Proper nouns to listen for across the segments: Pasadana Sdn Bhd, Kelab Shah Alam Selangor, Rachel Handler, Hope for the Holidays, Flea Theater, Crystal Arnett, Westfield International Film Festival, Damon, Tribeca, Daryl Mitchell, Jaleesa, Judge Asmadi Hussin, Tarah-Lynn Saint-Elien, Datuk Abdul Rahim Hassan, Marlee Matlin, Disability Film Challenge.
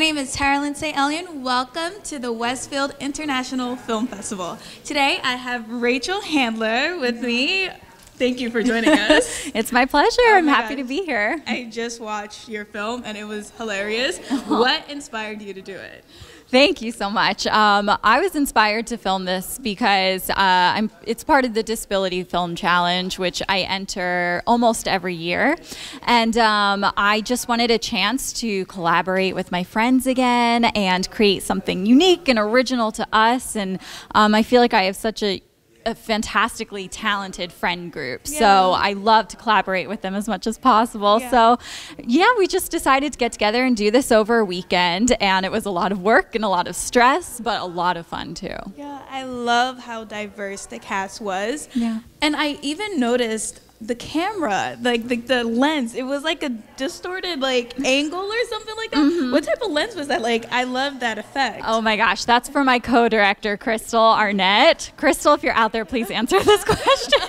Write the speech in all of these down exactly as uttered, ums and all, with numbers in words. My name is Tarah-Lynn Saint-Elien. Welcome to the Westfield International Film Festival. Today I have Rachel Handler with me. Thank you for joining us. It's my pleasure. Oh I'm my happy gosh. to be here. I just watched your film and it was hilarious. What inspired you to do it? Thank you so much. Um, I was inspired to film this because uh, I'm, it's part of the Disability Film Challenge, which I enter almost every year. And um, I just wanted a chance to collaborate with my friends again and create something unique and original to us. And um, I feel like I have such a a fantastically talented friend group. Yeah. So I love to collaborate with them as much as possible. Yeah. So yeah, we just decided to get together and do this over a weekend, and it was a lot of work and a lot of stress, but a lot of fun too. Yeah, I love how diverse the cast was. Yeah. And I even noticed the camera, like the, the lens, it was like a distorted like angle or something like that. Mm-hmm. What type of lens was that? Like, I love that effect. Oh my gosh, that's for my co-director, Crystal Arnett. Crystal, if you're out there, please answer this question.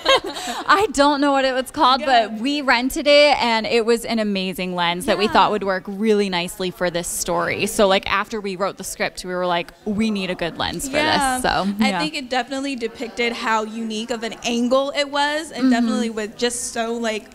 I don't know what it was called, yeah. but we rented it, and it was an amazing lens yeah. that we thought would work really nicely for this story. So like after we wrote the script, we were like, we need a good lens for yeah. this. So yeah. I think it definitely depicted how unique of an angle it was, and mm-hmm. definitely with just so like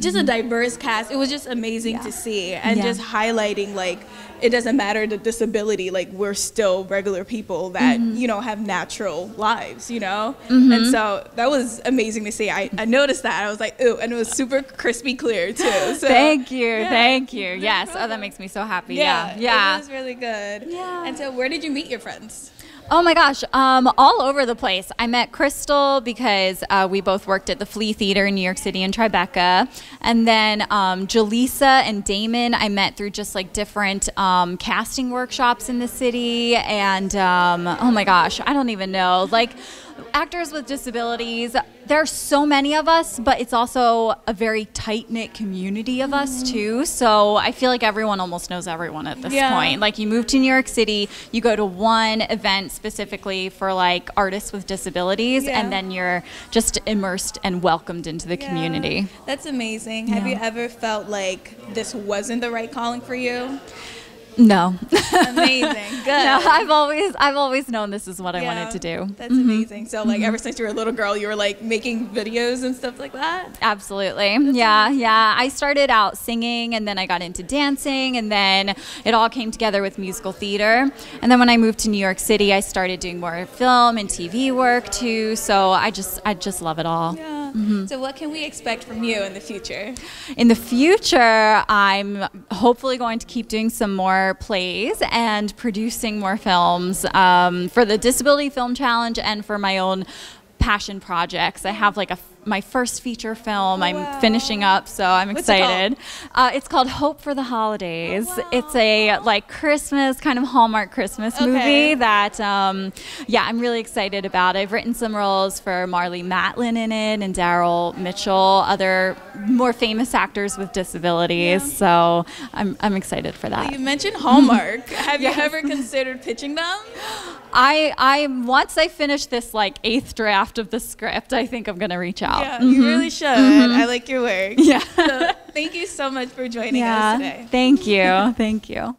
just a diverse cast. It was just amazing yeah. to see, and yeah. just highlighting like it doesn't matter the disability, like we're still regular people that mm-hmm. you know have natural lives, you know. Mm-hmm. And so that was amazing to see. I, I noticed that. I was like, ooh, and it was super crispy clear too. So thank you, yeah. thank you. Yes. Oh, that makes me so happy. Yeah, yeah. yeah. It was really good. Yeah. And so, where did you meet your friends? Oh my gosh, um, all over the place. I met Crystal because uh, we both worked at the Flea Theater in New York City and Tribeca. And then um, Jaleesa and Damon I met through just like different um, casting workshops in the city. And um, oh my gosh, I don't even know. Like actors with disabilities, there are so many of us, but it's also a very tight-knit community of us too. So I feel like everyone almost knows everyone at this yeah. point. Like you move to New York City, you go to one event specifically for like artists with disabilities, yeah. and then you're just immersed and welcomed into the yeah. community. That's amazing. Yeah. Have you ever felt like this wasn't the right calling for you? No. Amazing. Good. No, I've always I've always known this is what yeah, I wanted to do. That's mm-hmm. amazing. So like mm-hmm. ever since you were a little girl, you were like making videos and stuff like that? Absolutely. That's yeah, amazing. yeah. I started out singing, and then I got into dancing, and then it all came together with musical theater. And then when I moved to New York City, I started doing more film and T V work too. So I just I just love it all. Yeah. Mm-hmm. So what can we expect from you in the future? In the future, I'm hopefully going to keep doing some more plays and producing more films um, for the Disability Film Challenge and for my own passion projects. I have like a my first feature film I'm wow. finishing up, so I'm What's excited. It called? Uh, it's called Hope for the Holidays. Oh, wow. It's a like Christmas, kind of Hallmark Christmas okay. movie that, um, yeah, I'm really excited about. I've written some roles for Marlee Matlin in it and Daryl Mitchell, other more famous actors with disabilities. Yeah. So I'm, I'm excited for that. Well, you mentioned Hallmark. Have yes. you ever considered pitching them? I, I once I finish this like eighth draft of the script, I think I'm gonna reach out. Yeah, mm-hmm. you really should. Mm-hmm. I like your work. Yeah. So thank you so much for joining yeah. us today. Thank you. Thank you.